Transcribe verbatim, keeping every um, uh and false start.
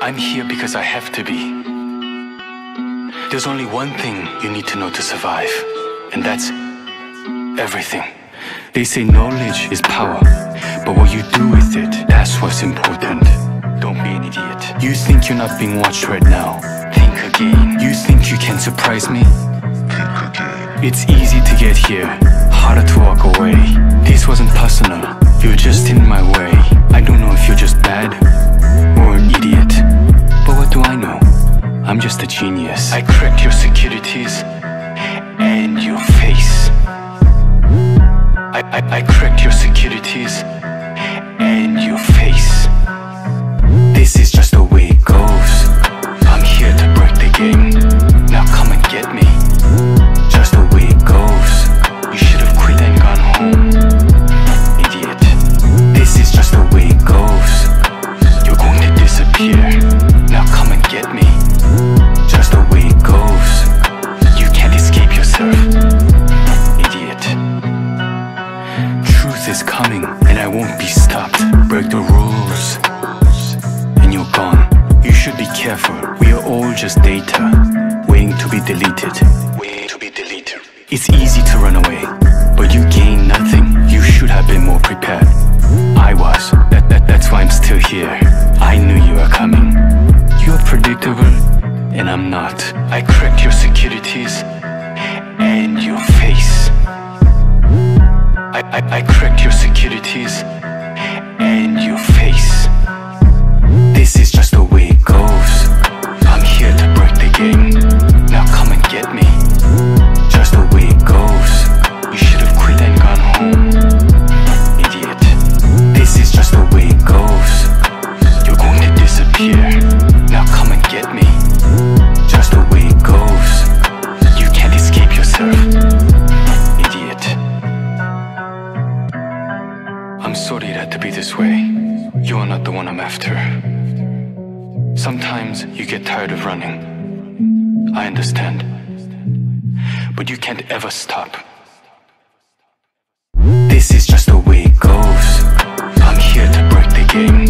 I'm here because I have to be. There's only one thing you need to know to survive, and that's everything. They say knowledge is power, but what you do with it, that's what's important. Don't be an idiot. You think you're not being watched right now? Think again. You think you can surprise me? Think again. It's easy to get here, harder to walk away. This wasn't personal, you're just in my way. I don't know if you're just bad or an idiot, but what do I know? I'm just a genius. I cracked your securities and your face. I, I, I cracked your securities and your face. This is just the way it goes. I'm here to break the game. Now come and get me. Just the way it goes. You should have quit and gone home, idiot. This is just the way it goes. You're going to disappear. Now come and get me. Just the way it goes. You can't escape yourself, idiot. Truth is coming and I won't be stopped. Break the rules and you're gone. You should be careful. We are all just data waiting to be deleted. Waiting to be deleted. It's easy to run away, but you gain nothing. You should have been more prepared. I was. That, that, that's why I'm still here. I knew you were coming. You're predictable. And I'm not. I cracked your securities and your face. I, I, I cracked your securities and your face. This is just the way it goes. I'm here to break the game. Now come and get me. Just the way it goes. You should have quit and gone home, idiot. This is just the way it goes. You're going to disappear. Now come and get me. Just the way it goes. You can't escape yourself, idiot. I'm sorry it had to be this way. You are not the one I'm after. Sometimes you get tired of running. I understand. But you can't ever stop. This is just the way it goes. I'm here to break the game.